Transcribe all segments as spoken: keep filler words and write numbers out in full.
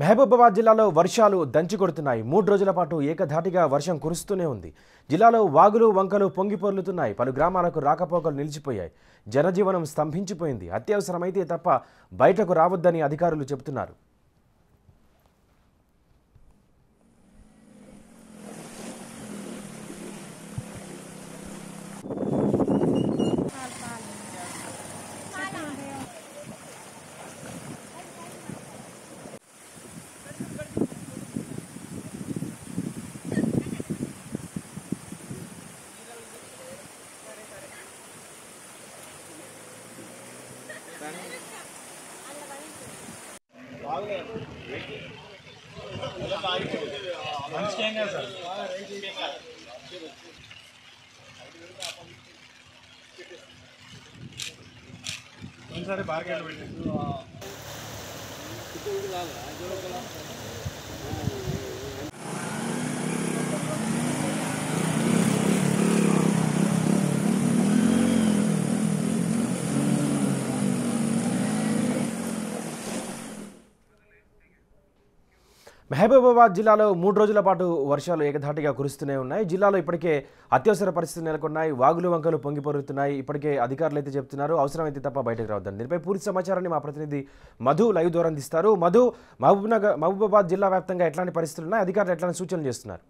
మహబూబాబాద్ జిల్లాలో వర్షాలు దంచుకొడుతున్నాయి। మూడు రోజుల పాటు ఏకధాటిగా వర్షం కురుస్తూనే ఉంది। జిల్లాలో వాగులు వంకలు పొంగిపొర్లుతున్నాయి। పలు గ్రామాలకు రాకపోకలు నిలిచిపోయాయి। జనజీవనం స్తంభించిపోయింది। అత్యవసరమైతే తప్ప బయటకు రావద్దని అధికారులు చెబుతున్నారు। सारे बाहर మహబూబాబాద్ జిల్లాలో మూడు రోజుల పాటు వర్షాలు ఏకధాటిగా కురుస్తూనే ఉన్నాయి। జిల్లాలో ఇప్పటికే అత్యవసర పరిస్థితులు నెలకొన్నాయి। వాగులు వంకలు పొంగిపొరుతున్నాయి। ఇప్పటికే అధికారులు అయితే చెప్తున్నారు అవసరమైతే తప్ప బయటకు రావద్దని। దీనిపై పూర్తి సమాచారాన్ని మా ప్రతినిధి మధు లైవ్ ద్వారా అందిస్తారు। మధు, మహబూబ్నగర్ మహబూబాబాద్ జిల్లా వ్యాప్తంగా ఎట్లాంటి పరిస్థితులు ఉన్నాయి? అధికారులు ఎట్లాంటి సూచనలు చేస్తున్నారు?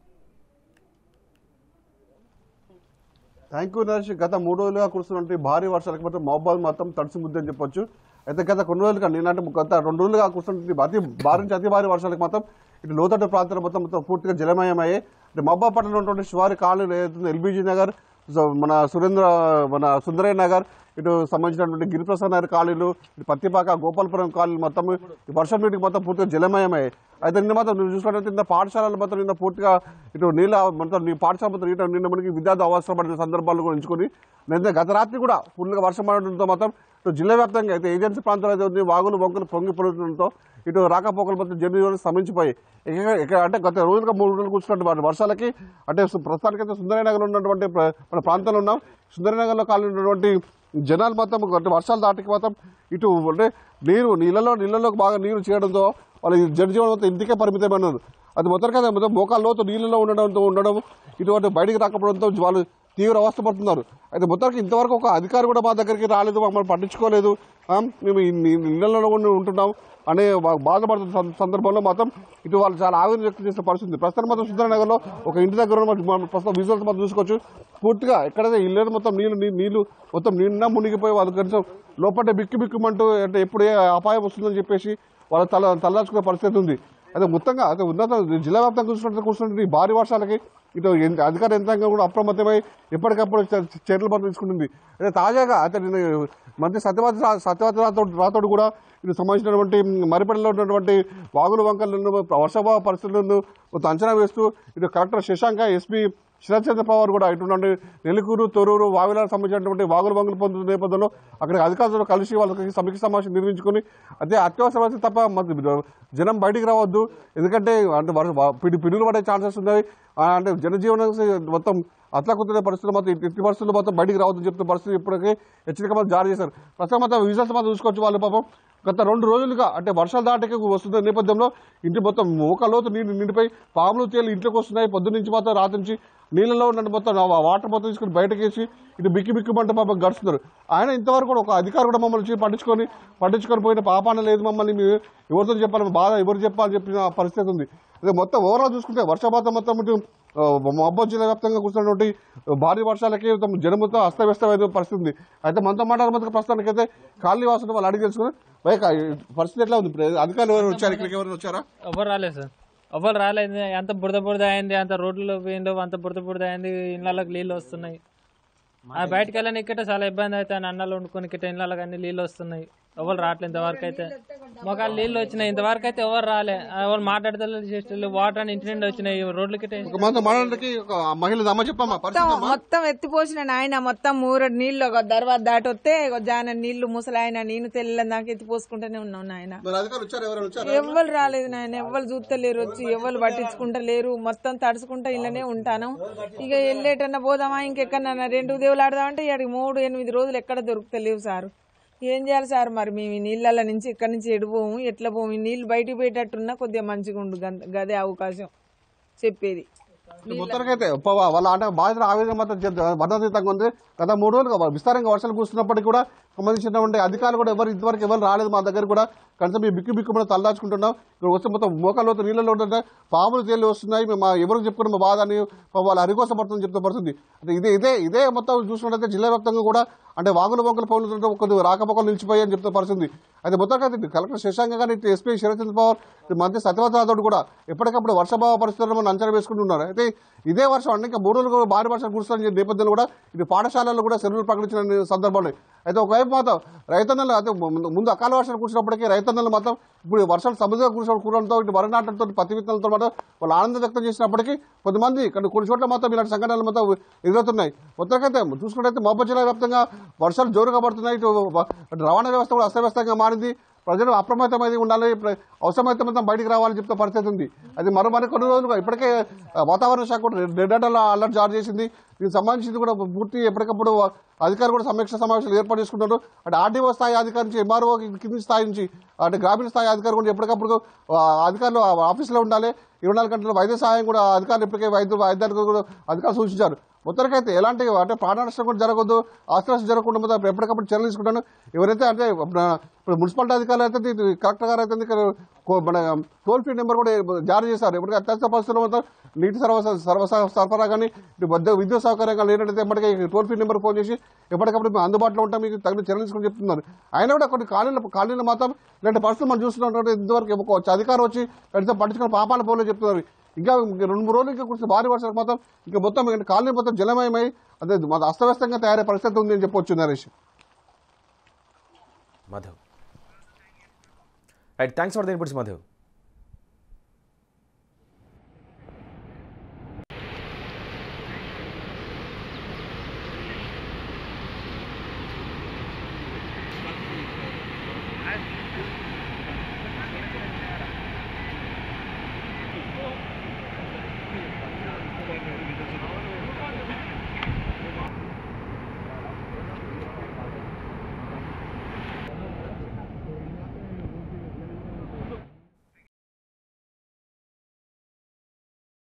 Thank you Naresh. గత మూడు రోజులుగా కురుస్తున్నటువంటి భారీ వర్షాలకు మాత్రం మహబూబాబాద్ మాత్రం తడిసిముద్దని చెప్పొచ్చు। అయితే గత కొన్ని రోజులుగా నిన్నటి గత రెండు రోజులుగా కురుస్తున్నటువంటి భారీ భారీ నుంచి అతి భారీ వర్షాలకు మాత్రం ఇటు లోతట్టు ప్రాంతాలు మొత్తం మొత్తం పూర్తిగా జలమయమయ్యాయి। అంటే మహబూబాబాద్ పట్టణంలో ఉన్నటువంటి శివారు కాలనీలు ఏదైతే ఎల్బీజీ నగర్, మన సురేంద్ర మన సుందరయ్య నగర్, ఇటు సంబంధించినటువంటి గిరిప్రసాద్ నగర్ కాలనీలు, ఇటు పత్తిపాక గోపాలపురం కాలనీలు మొత్తం వర్షం నీటికి మొత్తం పూర్తిగా జలమయమయ్యాయి। అయితే నిన్న మాత్రం నువ్వు చూసుకున్నట్లయితే నిన్న పాఠశాలలు మాత్రం నిన్న పూర్తిగా ఇటు నీళ్ళ మొత్తం పాఠశాల మొత్తం నీట నిన్న మనకి విద్యార్థి అవసరపడిన సందర్భాలు కూడా ఎంచుకొని నిన్న గత రాత్రి కూడా పూర్తిగా వర్షం పడడంతో మాత్రం ఇటు జిల్లా వ్యాప్తంగా అయితే ఏజెన్సీ ప్రాంతాలు అయితే ఉంది వాగులు వంకలు పొంగి పొడవడంతో ఇటు రాకపోకలు మొత్తం జనజీవనం స్తంభించిపోయి ఇక్కడ అంటే గత రోజులుగా మూడు రోజులు కూర్చున్నటువంటి వర్షాలకి అంటే ప్రస్తుతానికైతే సుందరనగర్లో ఉన్నటువంటి మన ప్రాంతంలో ఉన్నాం। సుందరనగర్లో కాలం ఉన్నటువంటి జనాలు మొత్తం వర్షాలు దాటికి మొత్తం ఇటు అంటే నీరు నీళ్ళలో నీళ్ళలోకి బాగా నీరు చేయడంతో వాళ్ళు జనజీవనం మొత్తం ఇంటికే పరిమితమైనది। అది మొత్తం కదా మొత్తం మోకాళ్ళ లోతు నీళ్ళలో ఉండడంతో ఉండడం ఇటువంటి బయటికి రాకపోవడంతో వాళ్ళు తీవ్ర అవస్థ పడుతున్నారు। అయితే మొత్తానికి ఇంతవరకు ఒక అధికారి కూడా మా దగ్గరికి రాలేదు, మనం పట్టించుకోలేదు, మేము ఇళ్లలో ఉంటున్నాం అనే బాధపడుతున్న సందర్భంలో మాత్రం ఇటు వాళ్ళు చాలా ఆవేదన వ్యక్తం చేసిన పరిస్థితి ఉంది। ప్రస్తుతం మాత్రం సుందరనగర్లో ఒక ఇంటి దగ్గర ప్రస్తుతం విజువల్స్ మాత్రం చూసుకోవచ్చు, పూర్తిగా ఎక్కడైతే ఇళ్ళని మొత్తం నీళ్ళు నీళ్లు మొత్తం నిండా మునిగిపోయి వాళ్ళు కొంచెం లోపల బిక్కు బిక్కుమంటూ అంటే ఎప్పుడు ఏ అపాయం వస్తుందని చెప్పేసి వాళ్ళ తల తలలాచుకునే పరిస్థితి ఉంది। అయితే మొత్తంగా అయితే ఉన్నత జిల్లా వ్యాప్తంగా కూర్చున్నట్టు కూర్చున్నట్టు ఈ భారీ వర్షాలకి ఇటు అధికార యంత్రాంగం కూడా అప్రమత్తమై ఎప్పటికప్పుడు చర్యలు మాత్రం తీసుకుంటుంది। అయితే తాజాగా అయితే నేను మంత్రి సత్యవతి సత్యవతి రాథోడ్ కూడా ఇది సంబంధించినటువంటి మరిపల్లిలో ఉన్నటువంటి వాగులు వంకలను వర్షాభావ పరిస్థితులను అంచనా వేస్తూ ఇటు కలెక్టర్ శశాంక, ఎస్పీ శరత్ చంద్ర పవార్ కూడా ఇటువంటి నెలకూరు తొరూరు వాగులకు సంబంధించినటువంటి వాగులు వంకలు పొందుతున్న నేపథ్యంలో అక్కడ అధికారులతో కలిసి వాళ్ళకి సమీక్ష సమావేశం నిర్మించుకుని అదే అత్యవసరమైతే తప్ప జనం బయటికి రావద్దు, ఎందుకంటే అంటే పిడి పిడులు పడే ఛాన్సెస్ ఉన్నాయి, అంటే జనజీవనం మొత్తం అతలాకుతున్న పరిస్థితులు మొత్తం ఇట్టి పరిస్థితులు మొత్తం బయటికి రావద్దని చెప్తున్న పరిస్థితి ఇప్పటికీ హెచ్చరిక మాత్రం జారీ చేశారు। ప్రస్తుతం మొత్తం విజువల్స్ మాత్రం చూసుకోవచ్చు వాళ్ళు పాపం గత రెండు రోజులుగా అంటే వర్షాలు దాటికి వస్తున్న నేపథ్యంలో ఇంటి మొత్తం ఒక లోతు నీళ్ళు నిండిపోయి పాములు తేలు ఇంట్లోకి వస్తున్నాయి। పొద్దు నుంచి మాత్రం రాత్రి నుంచి నీళ్ళలో ఉన్నట్టు మొత్తం వాటర్ మొత్తం తీసుకుని బయటకేసి ఇటు బిక్కి బిక్కుమంటే పాపం గడుస్తున్నారు। ఆయన ఇంతవరకు కూడా ఒక అధికారి కూడా మమ్మల్ని వచ్చి పట్టించుకొని పట్టించుకొని పోయిన పాపాన లేదు, మమ్మల్ని మీరు ఎవరితో చెప్పాలి బాధ ఎవరు చెప్పాలని చెప్పిన పరిస్థితి ఉంది। అదే మొత్తం ఓవరాల్ చూసుకుంటే వర్షపాతం మొత్తం మహబూబాబాద్ జిల్లా వ్యాప్తంగా కూర్చున్నటువంటి భారీ వర్షాలకి జనముతో అస్తవ్యస్తమైన పరిస్థితి ఉంది। అయితే మనతో మాట్లాడమంతగా ప్రస్తుతానికైతే కాలనీ వాసులు వాళ్ళు అడిగి తెలుసుకుని బైక్ పరిస్థితి ఎట్లా ఉంది? అధికారులు ఎవరు వచ్చారు? ఇక్కడికి ఎవరు వచ్చారా? ఎవరు రాలేదు సార్, ఎవరు రాలేదు। అంత బురద బురద అయింది, అంత రోడ్లు పోయిందో అంత బురద బురద అయింది, ఇళ్ళకి నీళ్ళు వస్తున్నాయి। బయటకు వెళ్ళని ఇక్కడ చాలా ఇబ్బంది అవుతాయి, అన్నలు వండుకొని ఇక్కడ ఇళ్ళ కానీ నీళ్ళు వస్తున్నాయి, ఎవరు రావట్లేదు ఇంతవరకు అయితే। మాకు నీళ్ళు వచ్చినాయి ఇంతవరకు అయితే ఎవరు రాలే, ఎవరు మాట్లాడతారు, వాటర్ అని ఇంటి నుండి వచ్చినాయి రోడ్ల మొత్తం ఎత్తిపోసిన ఆయన మొత్తం ఊర నీళ్ళు దర్వాజ దాటి వస్తే జాన నీళ్లు ముసలాయన నేను తెలియదు నాకు ఎత్తిపోసుకుంటూనే ఉన్నావు నాయన, ఎవరు రాలేదు నాయన, ఎవరు చూస్తలేరు, వచ్చి ఎవరు పట్టించుకుంటలేరు, మొత్తం తడుచుకుంటా ఇళ్ళనే ఉంటాను। ఇక వెళ్ళేటన్నా పోదామా ఇంకెక్కడన్నా రెండు దేవులు ఆడదామంటే ఇక మూడు ఎనిమిది రోజులు ఎక్కడ దొరుకుతలేవు సారు, ఏం చేయాలి సార్ మరి మేము నీళ్ళల నుంచి ఇక్కడి నుంచి ఎడబోము ఎట్లా పోము నీళ్ళు బయటికి పోయేటట్టున్నా కొద్దిగా మంచిగా ఉండు గదే అవకాశం చెప్పేది మొత్తానికైతే ఉప్పవా వాళ్ళ అంటే బాధితుల ఆవేదన మాత్రం వర్ణాతీతంగా ఉంది. గత మూడు రోజులుగా విస్తారంగా వర్షాలు కురుస్తున్నప్పటికీ కూడా సంబంధించినటువంటి అధికారులు కూడా ఎవరు ఇంతవరకు ఎవరు రాలేదు మా దగ్గర కూడా. కనీసం మీ బిక్కు బిక్కు తలదాచుకుంటున్నాం. ఇక్కడ వస్తే మొత్తం మోకాళ్ళతో నీళ్ళలో ఉంటున్నాయి, పాములు తేలి వస్తున్నాయి, మేము ఎవరికి చెప్పుకున్న మా బాధ అని వాళ్ళు హరికోసం పడుతుందని చెప్తూ పడుతుంది. అంటే ఇదే ఇదే ఇదే మొత్తం చూసుకున్నట్లయితే జిల్లా వ్యాప్తంగా కూడా అంటే వాగుల మొక్కలు పౌరులతో కొద్దిగా రాకపోకలు నిలిచిపోయాయని చెప్తూ పడుతుంది. అయితే మొత్తం కలెక్టర్ శశాంక గారు ఎస్పీ శరత్చంద్ర పవార్ మంత్రి సత్యవత రాథోడ్ కూడా ఎప్పటికప్పుడు వర్షభావ పరిస్థితులను అంచనా వేసుకుంటున్నారు. అయితే ఇదే వర్షం అంటే ఇంకా మూడు రోజులు భారీ వర్షాలు కురుస్తున్న నేపథ్యంలో కూడా ఇది పాఠశాలల్లో కూడా సెలవులు ప్రకటించిన సందర్భాలు. అయితే ఒకవైపు మాత్రం రైతన్నలు అయితే ముందు అకాల వర్షాలు కురిసినప్పటికీ రైతన్నలు మాత్రం ఇప్పుడు వర్షాలు సమృద్ధిగా కురిసిన కూరడంతో ఇటు వరనాటంతో పత్తి విత్తనాలతో మాత్రం వాళ్ళు ఆనందం వ్యక్తం చేసినప్పటికీ కొంతమంది ఇక్కడ కొన్ని చోట్ల మాత్రం ఇలాంటి సంఘటనలు మాత్రం ఎదురవుతున్నాయి. మొత్తంకైతే చూసుకుంటే మహబూబాబాద్ జిల్లా వ్యాప్తంగా వర్షాలు జోరుగా పడుతున్నాయి. ఇటు రవాణా వ్యవస్థ కూడా అస్తవ్యస్తంగా మారింది. ప్రజలు అప్రమత్తమైతే ఉండాలి, అవసరమైతే మొత్తం బయటకు రావాలని చెప్తే పరిస్థితి ఉంది. అది మరో మరికొన్ని రోజులుగా ఇప్పటికే వాతావరణ శాఖ కూడా రెడ్ అలర్ట్ అలర్ట్ జారీ చేసింది. దీనికి సంబంధించి కూడా పూర్తి ఎప్పటికప్పుడు అధికారులు కూడా సమీక్ష సమావేశాలు ఏర్పాటు చేసుకుంటారు. అంటే ఆర్డీఓ స్థాయి అధికారి నుంచి ఎంఆర్ఓ కింది స్థాయి నుంచి అంటే గ్రామీణ స్థాయి అధికారులు కూడా ఎప్పటికప్పుడు అధికారులు ఆఫీసులో ఉండాలి. ఇరవై నాలుగు గంటల వైద్య సహాయం కూడా అధికారులు ఇప్పటికే వైద్య వైద్యాలకు కూడా అధికారులు సూచించారు. మొత్తానికి అయితే ఎలాంటి అంటే ప్రాణ నష్టం కూడా జరగదు, ఆస్తి నష్టం జరగకుండా ఎప్పటికప్పుడు చర్యలు తీసుకుంటాను. ఎవరైతే అంటే ఇప్పుడు మున్సిపాలిటీ అధికారులు అయితే కలెక్టర్ గారు అయితే మన టోల్ ఫ్రీ నెంబర్ కూడా జారీ చేశారు. ఇప్పటికే అత్యవసర పరిస్థితులు మొత్తం నీటి సర్వ సర్వ సరఫరా కానీ విద్యుత్ సౌకర్యం కానీ లేనట్టయితే ఎప్పటికీ టోల్ ఫ్రీ నెంబర్ ఫోన్ చేసి ఎప్పటికప్పుడు మేము అందుబాటులో ఉంటాం, మీకు తగిన చర్యలు తీసుకుని చెప్తున్నారు. అయినా కూడా కొన్ని కాలనీలు కాలనీలు మాత్రం ఇలాంటి పరిస్థితులు మనం చూస్తున్నాం. ఇంతవరకు అధికారం వచ్చి కనీసం పట్టించుకున్న పాపాల పోలే చెప్తున్నారు. ఇంకా రెండు మూడు రోజులు ఇంకా కొంచెం భారీ వర్షాలకు మాత్రం ఇంకా మొత్తం కాలనీ మొత్తం జలమయమై అదే అస్తవ్యస్తంగా తయారయ్యే పరిస్థితి ఉంది అని చెప్పవచ్చు Naresh. Madhav, thanks for the inputs Madhav.